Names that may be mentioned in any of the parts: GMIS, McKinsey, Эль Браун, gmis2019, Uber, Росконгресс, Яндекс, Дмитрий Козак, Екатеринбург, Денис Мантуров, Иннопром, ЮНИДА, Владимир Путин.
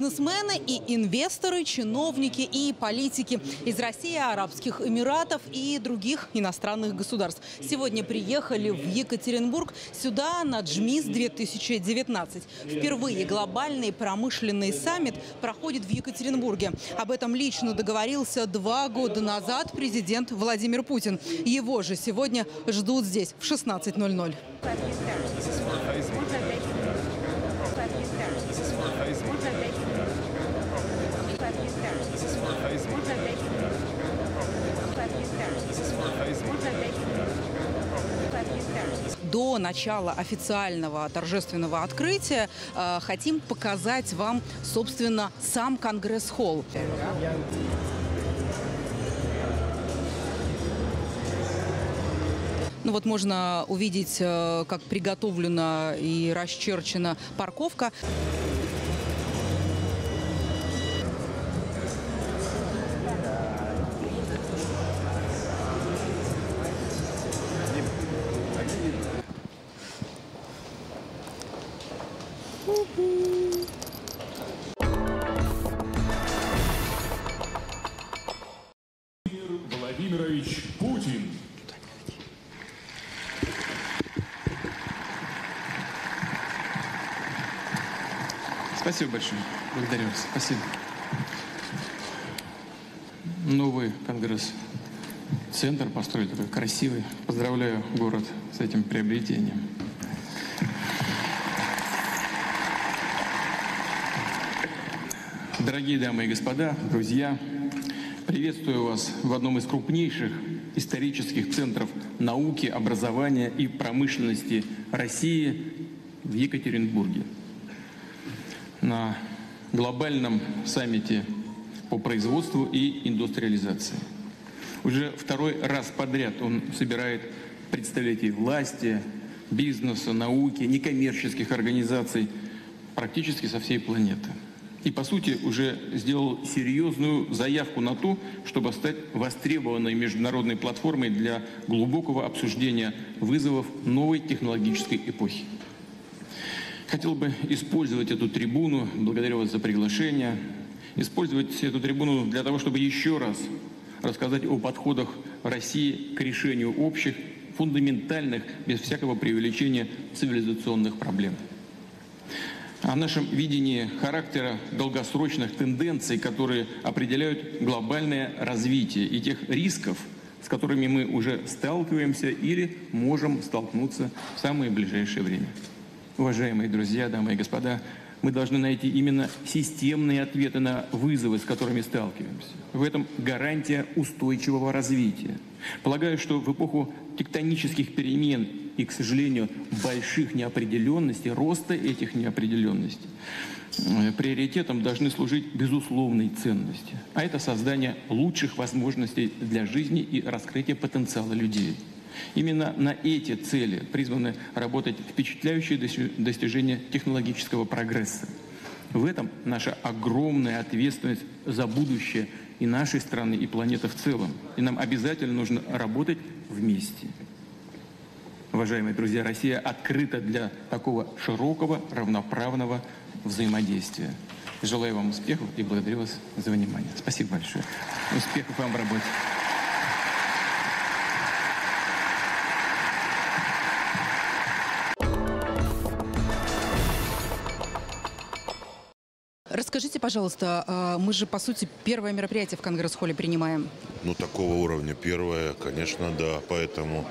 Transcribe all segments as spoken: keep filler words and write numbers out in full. бизнесмены и инвесторы, чиновники и политики из России, Арабских Эмиратов и других иностранных государств. Сегодня приехали в Екатеринбург, сюда на джи эм ай эс две тысячи девятнадцать. Впервые глобальный промышленный саммит проходит в Екатеринбурге. Об этом лично договорился два года назад президент Владимир Путин. Его же сегодня ждут здесь в шестнадцать ноль ноль. До начала официального торжественного открытия э, хотим показать вам, собственно, сам Конгресс-холл. Ну вот можно увидеть, э, как приготовлена и расчерчена парковка. Владимирович Путин. Спасибо большое. Благодарю вас. Спасибо. Новый конгресс-центр построили, такой красивый. Поздравляю город с этим приобретением. Дорогие дамы и господа, друзья, приветствую вас в одном из крупнейших исторических центров науки, образования и промышленности России в Екатеринбурге. На глобальном саммите по производству и индустриализации. Уже второй раз подряд он собирает представителей власти, бизнеса, науки, некоммерческих организаций практически со всей планеты. И, по сути, уже сделал серьезную заявку на то, чтобы стать востребованной международной платформой для глубокого обсуждения вызовов новой технологической эпохи. Хотел бы использовать эту трибуну, благодарю вас за приглашение, использовать эту трибуну для того, чтобы еще раз рассказать о подходах России к решению общих, фундаментальных, без всякого преувеличения цивилизационных проблем. О нашем видении характера долгосрочных тенденций, которые определяют глобальное развитие, и тех рисков, с которыми мы уже сталкиваемся или можем столкнуться в самое ближайшее время. Уважаемые друзья, дамы и господа, мы должны найти именно системные ответы на вызовы, с которыми сталкиваемся. В этом гарантия устойчивого развития. Полагаю, что в эпоху тектонических перемен и, к сожалению, больших неопределенностей, роста этих неопределенностей, приоритетом должны служить безусловные ценности. А это создание лучших возможностей для жизни и раскрытие потенциала людей. Именно на эти цели призваны работать впечатляющие достижения технологического прогресса. В этом наша огромная ответственность за будущее и нашей страны, и планеты в целом. И нам обязательно нужно работать вместе. Уважаемые друзья, Россия открыта для такого широкого, равноправного взаимодействия. Желаю вам успехов и благодарю вас за внимание. Спасибо большое. Успехов вам в работе. Расскажите, пожалуйста, мы же, по сути, первое мероприятие в Конгресс-холле принимаем. Ну, такого уровня первое, конечно, да, поэтому...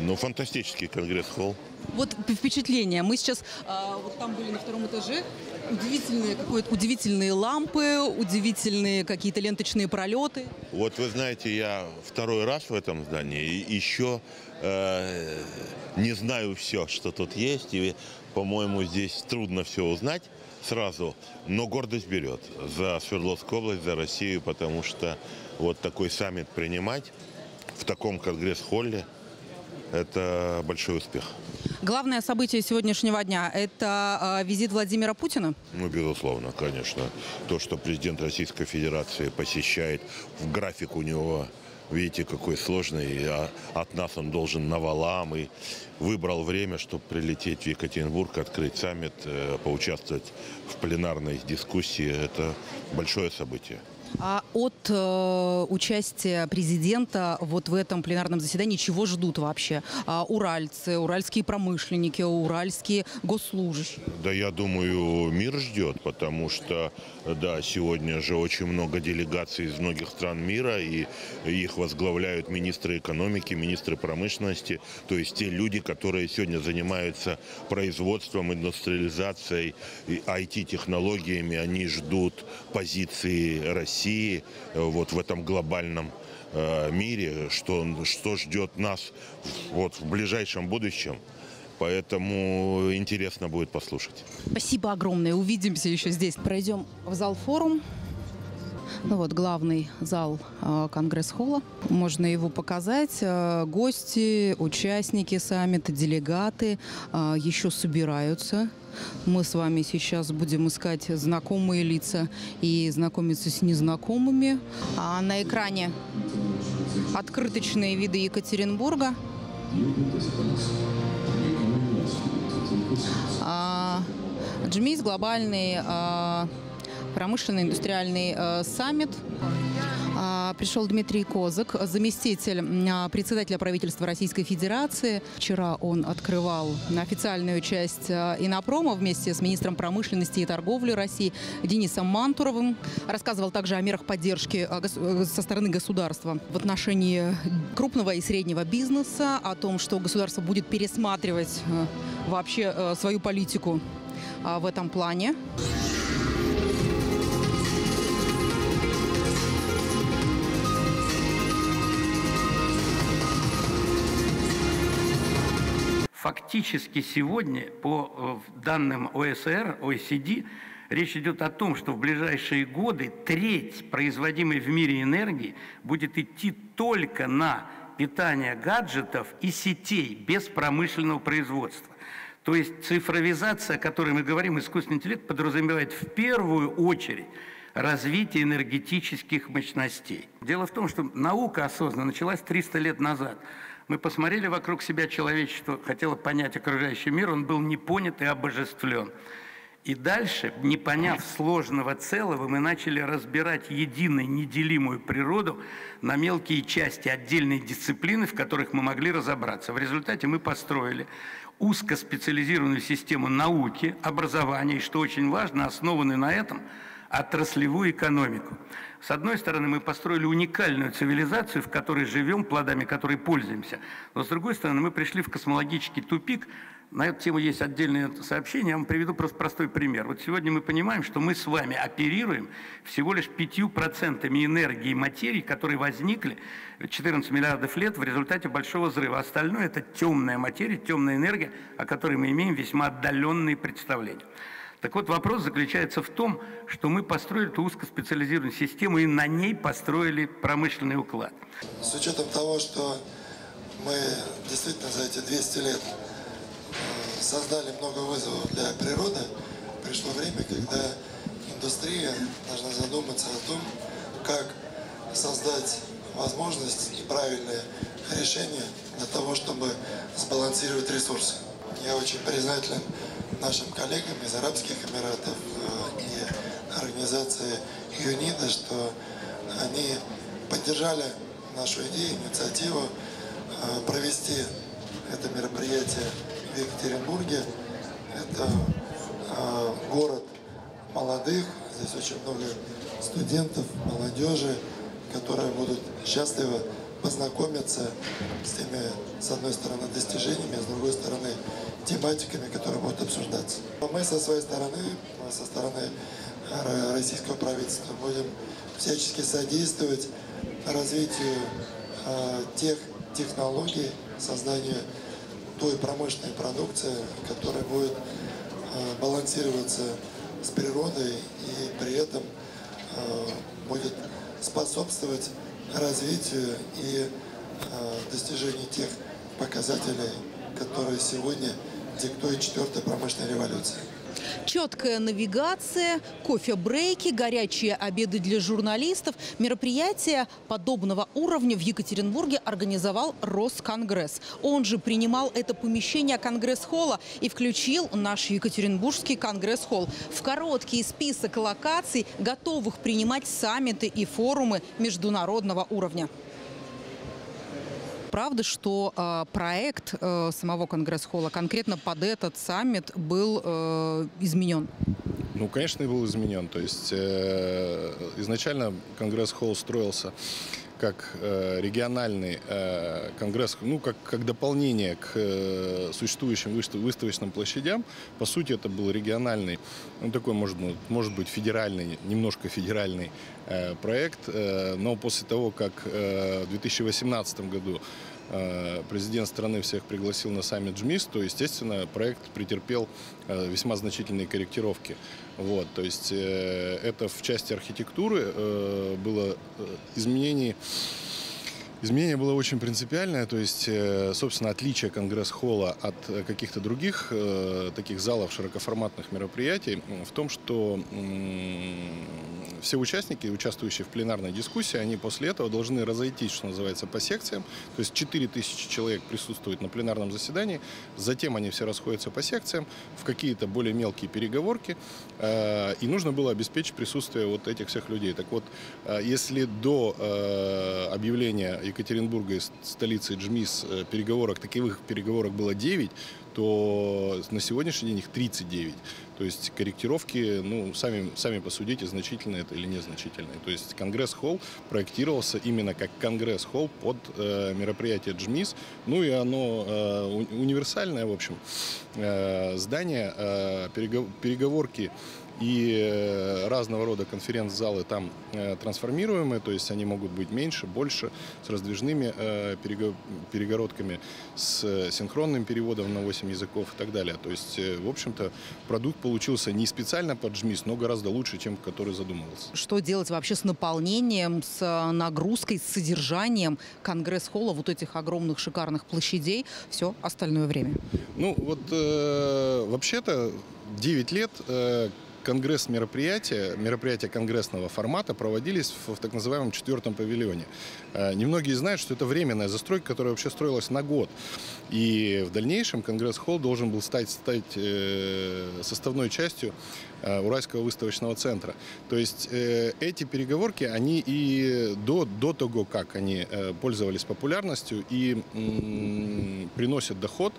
Ну, фантастический конгресс-холл. Вот впечатление. Мы сейчас а, вот там были на втором этаже. Удивительные, удивительные лампы, удивительные какие-то ленточные пролеты. Вот вы знаете, я второй раз в этом здании. И еще э, не знаю все, что тут есть. И, по-моему, здесь трудно все узнать сразу. Но гордость берет за Свердловскую область, за Россию. Потому что вот такой саммит принимать в таком конгресс-холле — это большой успех. Главное событие сегодняшнего дня – это э, визит Владимира Путина? Ну, безусловно, конечно. То, что президент Российской Федерации посещает, в график у него Видите, какой сложный. А от нас он должен навалам. И выбрал время, чтобы прилететь в Екатеринбург, открыть саммит, поучаствовать в пленарной дискуссии. Это большое событие. А от э, участия президента вот в этом пленарном заседании чего ждут вообще? А, уральцы, уральские промышленники, уральские госслужащие? Да, я думаю, мир ждет, потому что, да, сегодня же очень много делегаций из многих стран мира, и их возглавляют министры экономики, министры промышленности, то есть те люди, которые сегодня занимаются производством, индустриализацией, ай ти-технологиями, они ждут позиции России. России вот в этом глобальном э, мире, что, что ждет нас вот в ближайшем будущем. Поэтому интересно будет послушать. Спасибо огромное. Увидимся еще здесь. Пройдем в зал форум. Ну вот главный зал э, Конгресс-холла. Можно его показать. Э, гости, участники саммита, делегаты э, еще собираются. Мы с вами сейчас будем искать знакомые лица и знакомиться с незнакомыми. А на экране открыточные виды Екатеринбурга. А, джи эм ай эс – глобальный а, промышленный индустриальный а, саммит. Пришел Дмитрий Козак, заместитель председателя правительства Российской Федерации. Вчера он открывал официальную часть Иннопрома вместе с министром промышленности и торговли России Денисом Мантуровым. Рассказывал также о мерах поддержки со стороны государства в отношении крупного и среднего бизнеса, о том, что государство будет пересматривать вообще свою политику в этом плане. Фактически сегодня, по данным о эс эр, о э эс эр, речь идет о том, что в ближайшие годы треть производимой в мире энергии будет идти только на питание гаджетов и сетей без промышленного производства. То есть цифровизация, о которой мы говорим, искусственный интеллект, подразумевает в первую очередь развитие энергетических мощностей. Дело в том, что наука осознанно началась триста лет назад. Мы посмотрели вокруг себя, человечество хотело понять окружающий мир, он был не понят и обожествлен. И дальше, не поняв сложного целого, мы начали разбирать единую неделимую природу на мелкие части, отдельные дисциплины, в которых мы могли разобраться. В результате мы построили узкоспециализированную систему науки, образования, и, что очень важно, основанную на этом отраслевую экономику. С одной стороны, мы построили уникальную цивилизацию, в которой живем, плодами которой пользуемся. Но с другой стороны, мы пришли в космологический тупик. На эту тему есть отдельное сообщение. Я вам приведу просто простой пример. Вот сегодня мы понимаем, что мы с вами оперируем всего лишь пятью процентами энергии и материи, которые возникли четырнадцать миллиардов лет в результате Большого взрыва. Остальное – это темная материя, темная энергия, о которой мы имеем весьма отдаленные представления. Так вот, вопрос заключается в том, что мы построили эту узкоспециализированную систему и на ней построили промышленный уклад. С учетом того, что мы действительно за эти двести лет создали много вызовов для природы, пришло время, когда индустрия должна задуматься о том, как создать возможность и правильное решение для того, чтобы сбалансировать ресурсы. Я очень признателен нашим коллегам из Арабских Эмиратов и организации ЮНИДА, что они поддержали нашу идею, инициативу провести это мероприятие в Екатеринбурге. Это город молодых, здесь очень много студентов, молодежи, которые будут счастливы познакомиться с теми, с одной стороны, достижениями, а с другой стороны, тематиками, которые будут обсуждаться. Мы со своей стороны, со стороны российского правительства, будем всячески содействовать развитию тех технологий, созданию той промышленной продукции, которая будет балансироваться с природой и при этом будет способствовать развитию и достижению тех показателей, которые сегодня диктует четвертая промышленная революция. Четкая навигация, кофе-брейки, горячие обеды для журналистов. Мероприятие подобного уровня в Екатеринбурге организовал Росконгресс. Он же принимал это помещение Конгресс-холла и включил наш Екатеринбургский Конгресс-холл в короткий список локаций, готовых принимать саммиты и форумы международного уровня. Правда, что э, проект э, самого Конгресс-холла конкретно под этот саммит был э, изменен? Ну, конечно, и был изменен. То есть э, изначально Конгресс-холл строился как э, региональный э, конгресс, ну, как, как дополнение к э, существующим выставочным площадям. По сути, это был региональный, ну, такой, может, может быть, федеральный, немножко федеральный э, проект. Э, но после того, как э, в две тысячи восемнадцатом году э, президент страны всех пригласил на саммит джи эм ай эс, то, естественно, проект претерпел э, весьма значительные корректировки. Вот, то есть э, это в части архитектуры э, было изменение. Изменение было очень принципиальное, то есть, собственно, отличие Конгресс-холла от каких-то других таких залов широкоформатных мероприятий в том, что все участники, участвующие в пленарной дискуссии, они после этого должны разойтись, что называется, по секциям. То есть четыре тысячи человек присутствуют на пленарном заседании, затем они все расходятся по секциям в какие-то более мелкие переговорки, и нужно было обеспечить присутствие вот этих всех людей. Так вот, если до объявления Екатеринбурга и столицы джи эм ай эс переговорок, таковых переговорок было девять, то на сегодняшний день их тридцать девять. То есть корректировки, ну, сами, сами посудите, значительные это или незначительные. То есть Конгресс-холл проектировался именно как Конгресс-холл под э, мероприятие джи эм ай эс. Ну и оно э, универсальное, в общем, э, здание, э, переговорки и разного рода конференц-залы там э, трансформируемые, то есть они могут быть меньше, больше, с раздвижными э, перего, перегородками, с синхронным переводом на восемь языков и так далее. То есть, э, в общем-то, продукт получился не специально под джи эм ай эс, но гораздо лучше, чем который задумывался. Что делать вообще с наполнением, с нагрузкой, с содержанием Конгресс-холла, вот этих огромных шикарных площадей, все остальное время? Ну, вот э, вообще-то девять лет э, конгресс-мероприятия, мероприятия конгрессного формата проводились в, в так называемом четвертом павильоне. Э, немногие знают, что это временная застройка, которая вообще строилась на год. И в дальнейшем Конгресс-холл должен был стать, стать э, составной частью э, Уральского выставочного центра. То есть э, эти переговорки, они и до, до того, как они э, пользовались популярностью и э, приносят доход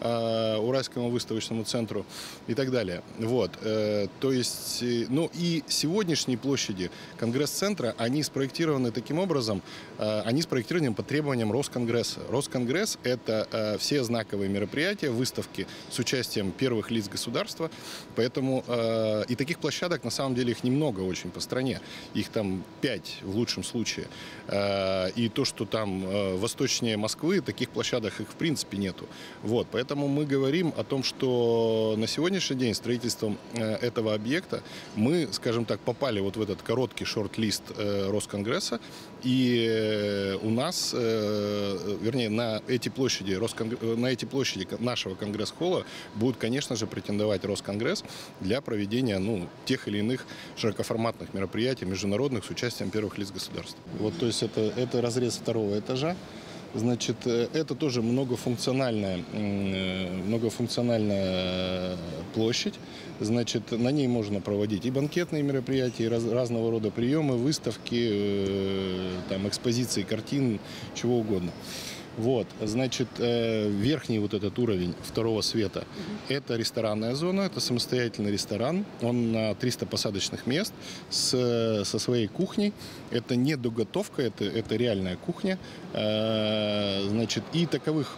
э, Уральскому выставочному центру и так далее. Вот. Э, то есть, э, ну и сегодняшние площади Конгресс-центра, они спроектированы таким образом, э, они спроектированы по требованиям Росконгресса. Росконгресс – это э, все знаковые мероприятия, выставки с участием первых лиц государства. Поэтому э, и таких площадок, на самом деле, их немного очень по стране. Их там пять в лучшем случае. Э, и то, что там э, восточнее Москвы, таких площадок их в принципе нету. Вот, поэтому мы говорим о том, что на сегодняшний день строительством э, этого объекта мы, скажем так, попали вот в этот короткий шорт-лист э, Росконгресса. И э, у нас, э, вернее, на эти площади Росконгресса, на эти площади нашего Конгресс-холла будут, конечно же, претендовать Росконгресс для проведения, ну, тех или иных широкоформатных мероприятий международных с участием первых лиц государств. Вот, то есть это, это разрез второго этажа. Значит, это тоже многофункциональная, многофункциональная площадь. Значит, на ней можно проводить и банкетные мероприятия, и раз, разного рода приемы, выставки, э, там, экспозиции, картин, чего угодно. Вот, значит, верхний вот этот уровень второго света – это ресторанная зона, это самостоятельный ресторан, он на триста посадочных мест с, со своей кухней. Это не доготовка, это, это реальная кухня. Значит, и таковых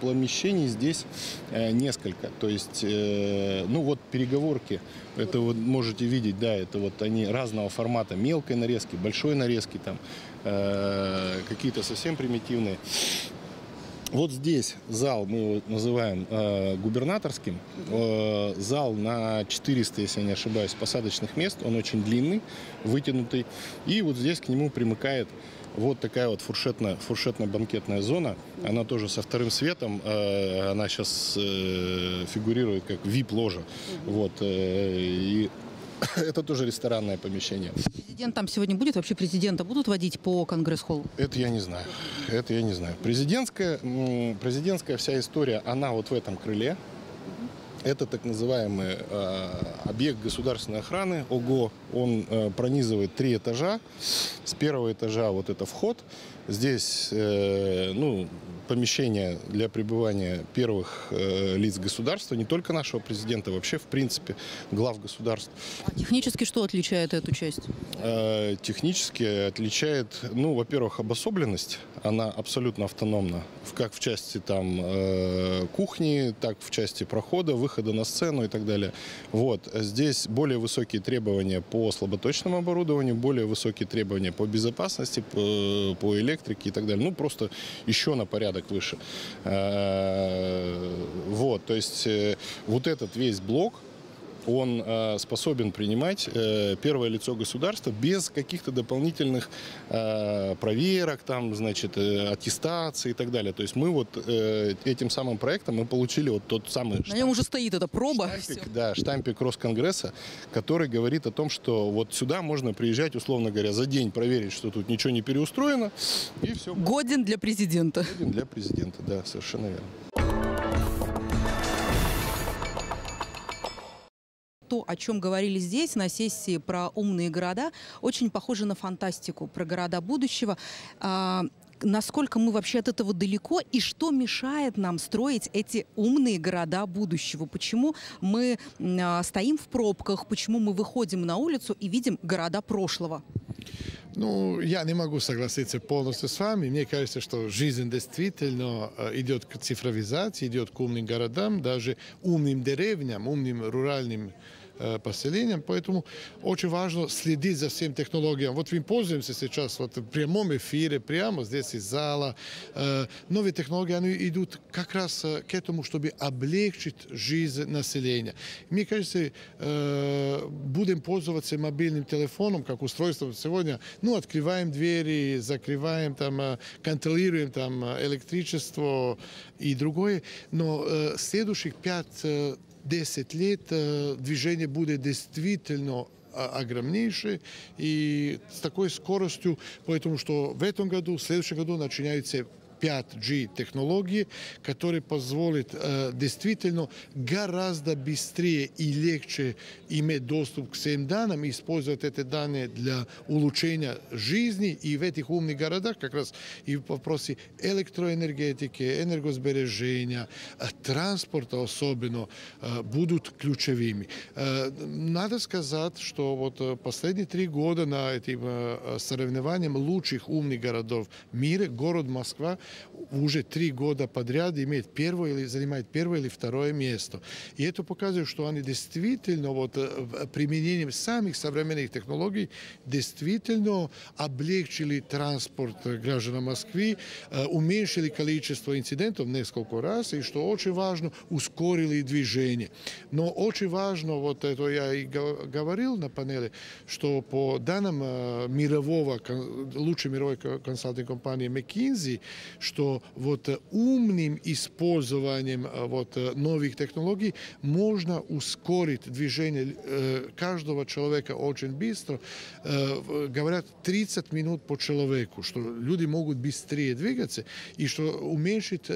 помещений здесь несколько. То есть, ну вот переговорки, это вот можете видеть, да, это вот они разного формата, мелкой нарезки, большой нарезки там. Какие-то совсем примитивные. Вот здесь зал, мы его называем э, губернаторским, э, зал на четыреста, если я не ошибаюсь, посадочных мест, он очень длинный, вытянутый, и вот здесь к нему примыкает вот такая вот фуршетная, фуршетно-банкетная зона, она тоже со вторым светом, э, она сейчас э, фигурирует как вип-ложа, вот, э, и... Это тоже ресторанное помещение. Президент там сегодня будет? Вообще президента будут водить по Конгресс-холлу? Это я не знаю. Это я не знаю. Президентская, президентская вся история, она вот в этом крыле. Это так называемый э, объект государственной охраны, ОГО. Он э, пронизывает три этажа. С первого этажа вот это вход. Здесь э, ну, помещение для пребывания первых э, лиц государства, не только нашего президента, вообще в принципе глав государств. А технически что отличает эту часть? Э, технически отличает, ну, во-первых, обособленность. Она абсолютно автономна, как в части там, э, кухни, так в части прохода, выхода на сцену и так далее. Вот. Здесь более высокие требования по слаботочному оборудованию, более высокие требования по безопасности, по, по электрике и так далее. Ну, просто еще на порядок выше. Э, вот. То есть э, вот этот весь блок, он э, способен принимать э, первое лицо государства без каких-то дополнительных э, проверок, там, значит, э, аттестации и так далее. То есть мы вот э, этим самым проектом мы получили вот тот самый... На штамп, нем уже стоит эта проба. Штампик, да, штампик Росконгресса, который говорит о том, что вот сюда можно приезжать, условно говоря, за день проверить, что тут ничего не переустроено, и все. Годен для президента. Годен для президента, да, совершенно верно. То, о чем говорили здесь на сессии про умные города, очень похоже на фантастику, про города будущего. А, насколько мы вообще от этого далеко и что мешает нам строить эти умные города будущего? Почему мы а, стоим в пробках, почему мы выходим на улицу и видим города прошлого? Ну, я не могу согласиться полностью с вами. Мне кажется, что жизнь действительно идет к цифровизации, идет к умным городам, даже умным деревням, умным руральным э, поселениям. Поэтому очень важно следить за всем технологиям. Вот мы пользуемся сейчас вот, в прямом эфире, прямо здесь из зала. Э, новые технологии, они идут как раз к этому, чтобы облегчить жизнь населения. Мне кажется, э, будем пользоваться мобильным телефоном, как устройством сегодня. Ну, открываем двери, закрываем, там, контролируем там, электричество и другое. Но э, следующих пять-десять лет э, движение будет действительно огромнейшее и с такой скоростью, поэтому что в этом году, в следующем году начинаются пять джи технологии, которые позволят э, действительно гораздо быстрее и легче иметь доступ к всем данным и использовать эти данные для улучшения жизни. И в этих умных городах как раз и в вопросе электроэнергетики, энергосбережения, транспорта особенно э, будут ключевыми. Э, надо сказать, что вот последние три года на этим э, соревнованием лучших умных городов мира город Москва уже три года подряд имеет первое или занимает первое или второе место. И это показывает, что они действительно вот, применением самих современных технологий действительно облегчили транспорт граждан Москвы, уменьшили количество инцидентов несколько раз, и что очень важно, ускорили движение. Но очень важно, вот это я и говорил на панели, что по данным мирового, лучшей мировой консалтинговой компании McKinsey, что вот умным использованием вот новых технологий можно ускорить движение каждого человека очень быстро. Говорят, тридцать минут по человеку, что люди могут быстрее двигаться и что уменьшит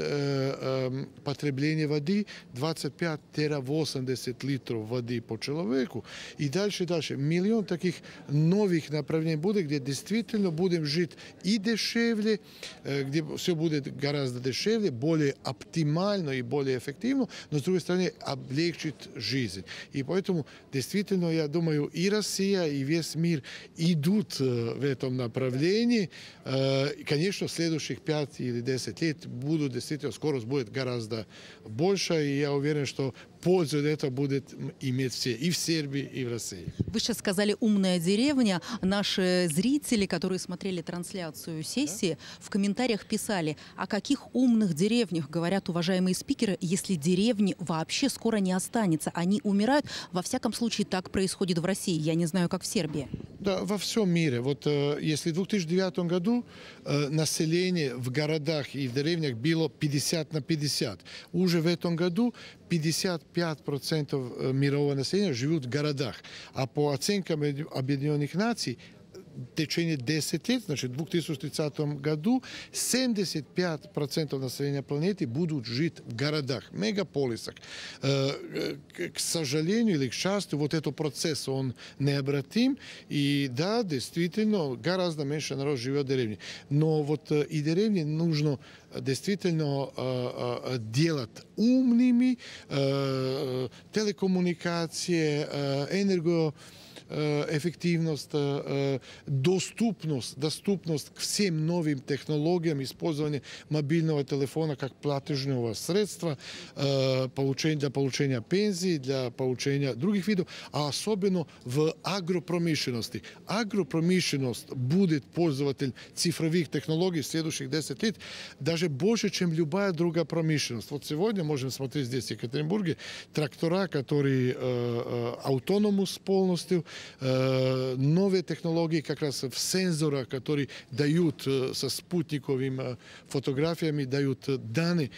потребление воды двадцать пять - восемьдесят литров воды по человеку. И дальше, дальше. Миллион таких новых направлений будет, где действительно будем жить и дешевле, где все будет гораздо дешевле, более оптимально и более эффективно, но, с другой стороны, облегчит жизнь. И поэтому, действительно, я думаю, и Россия, и весь мир идут в этом направлении. И, конечно, в следующих пять или десять лет будут, действительно, скорость будет гораздо больше, и я уверен, что пользу это будет иметь все и в Сербии, и в России. Вы сейчас сказали «умная деревня». Наши зрители, которые смотрели трансляцию сессии, да? в комментариях писали, о каких умных деревнях говорят уважаемые спикеры, если деревни вообще скоро не останется. Они умирают. Во всяком случае, так происходит в России. Я не знаю, как в Сербии. Да, во всем мире. Вот если в две тысячи девятом году население в городах и в деревнях было пятьдесят на пятьдесят, уже в этом году пятьдесят пять процентов мирового населения живут в городах. А по оценкам Объединенных Наций, в течение десяти лет, значит, в две тысячи тридцатом году семьдесят пять процентов населения планеты будут жить в городах, мегаполисах. К сожалению или к счастью, вот этот процесс, он необратим. И да, действительно, гораздо меньше народ живет в деревне. Но вот и деревни нужно действительно делать умными, телекоммуникации, энергоэффективность, эффективность, доступность, доступность к всем новым технологиям, использование мобильного телефона как платежного средства для получения пенсии, для получения других видов, а особенно в агропромышленности. Агропромышленность будет пользователь цифровых технологий в следующих десяти лет даже больше, чем любая другая промышленность. Вот сегодня можем смотреть здесь, в Екатеринбурге, трактора, которые автономны полностью, новые технологии как раз в сенсорах, которые дают со спутниковыми фотографиями, дают данные,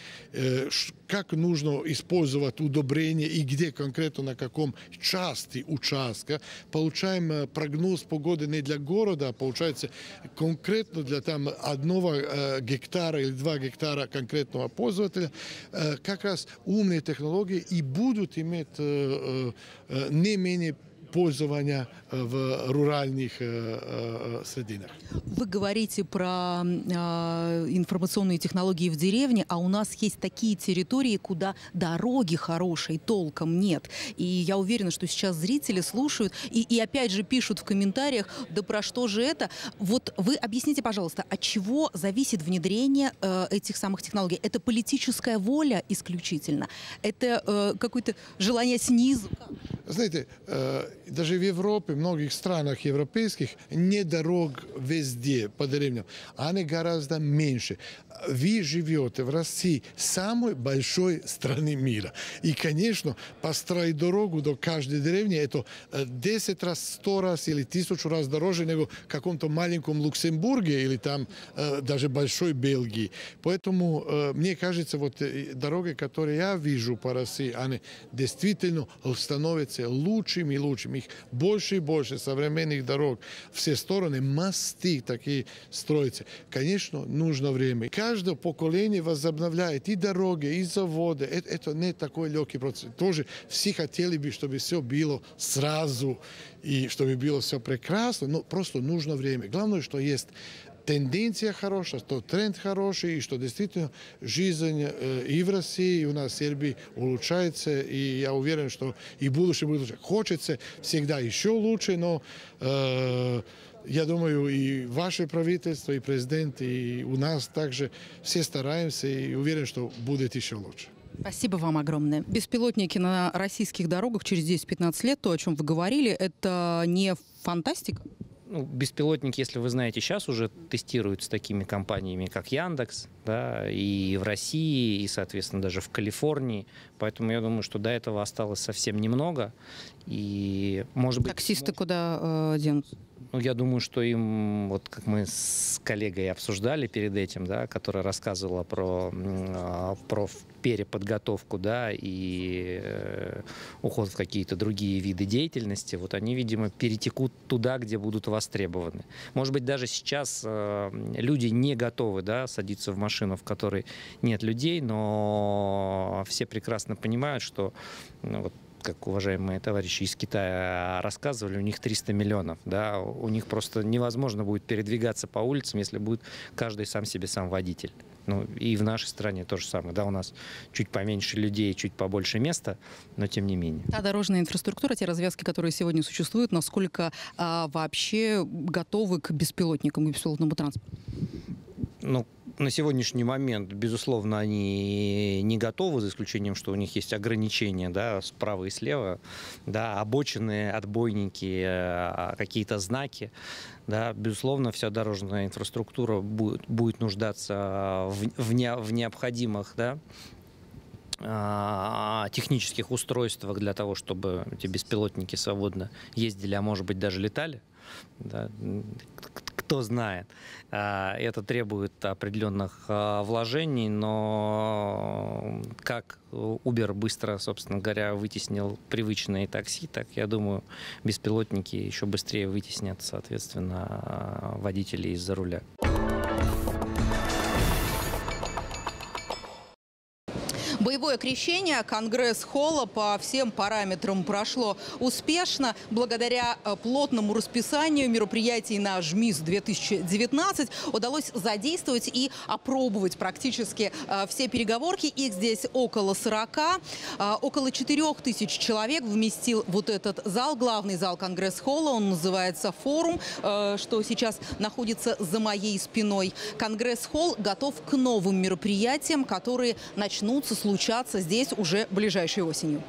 как нужно использовать удобрение и где конкретно, на каком части участка. Получаем прогноз погоды не для города, а получается конкретно для там одного гектара или два гектара конкретного пользователя. Как раз умные технологии и будут иметь не менее пользования в руральных срединах. Вы говорите про информационные технологии в деревне, а у нас есть такие территории, куда дороги хорошей толком нет. И я уверена, что сейчас зрители слушают и, и опять же пишут в комментариях, да про что же это? Вот вы объясните, пожалуйста, от чего зависит внедрение этих самых технологий? Это политическая воля исключительно? Это какое-то желание снизу? Знаете, даже в Европе, в многих странах европейских, не дорог везде по деревням, они гораздо меньше. Вы живете в России, самой большой страны мира. И, конечно, построить дорогу до каждой деревни, это десять раз, сто раз или тысячу раз дороже, чем в каком-то маленьком Люксембурге или там даже большой Бельгии. Поэтому, мне кажется, вот дороги, которые я вижу по России, они действительно становятся лучшими и лучшими. Их больше и больше современных дорог, все стороны, мосты такие строятся. Конечно, нужно время. Каждое поколение возобновляет и дороги, и заводы. Это, это не такой легкий процесс. Тоже все хотели бы, чтобы все было сразу, и чтобы было все прекрасно, но просто нужно время. Главное, что есть тенденция хорошая, что тренд хороший, и что действительно жизнь и в России, и у нас в Сербии улучшается. И я уверен, что и будущее будет лучше. Хочется всегда еще лучше, но... Э Я думаю, и ваше правительство, и президент, и у нас также все стараемся и уверен, что будет еще лучше. Спасибо вам огромное. Беспилотники на российских дорогах через десять-пятнадцать лет, то, о чем вы говорили, это не фантастика? Ну, беспилотники, если вы знаете, сейчас уже тестируются такими компаниями, как Яндекс, да, и в России, и, соответственно, даже в Калифорнии. Поэтому я думаю, что до этого осталось совсем немного. И, может быть, таксисты может... куда э, денутся? Ну, я думаю, что им, вот как мы с коллегой обсуждали перед этим, да, которая рассказывала про, про переподготовку, да, и уход в какие-то другие виды деятельности, вот они, видимо, перетекут туда, где будут востребованы. Может быть, даже сейчас люди не готовы, да, садиться в машину, в которой нет людей, но все прекрасно понимают, что... Ну, вот, как уважаемые товарищи из Китая рассказывали, у них триста миллионов. Да, у них просто невозможно будет передвигаться по улицам, если будет каждый сам себе сам водитель. Ну, и в нашей стране то же самое. Да, у нас чуть поменьше людей, чуть побольше места, но тем не менее. Та дорожная инфраструктура, те развязки, которые сегодня существуют, насколько а, вообще готовы к беспилотникам и беспилотному транспорту? Ну, на сегодняшний момент, безусловно, они не готовы, за исключением, что у них есть ограничения, да, справа и слева, да, обочины, отбойники, какие-то знаки. Да, безусловно, вся дорожная инфраструктура будет, будет нуждаться в, в, не, в необходимых, да, технических устройствах для того, чтобы эти беспилотники свободно ездили, а может быть даже летали. Да, кто знает. Это требует определенных вложений, но как Uber быстро, собственно говоря, вытеснил привычные такси, так, я думаю, беспилотники еще быстрее вытеснят, соответственно, водителей из-за руля. Боевое крещение Конгресс-холла по всем параметрам прошло успешно. Благодаря плотному расписанию мероприятий на G M I S две тысячи девятнадцать удалось задействовать и опробовать практически все переговорки. Их здесь около сорока. Около четырёх тысяч человек вместил вот этот зал, главный зал Конгресс-холла. Он называется «Форум», что сейчас находится за моей спиной. Конгресс-холл готов к новым мероприятиям, которые начнутся случаться здесь уже ближайшей осенью.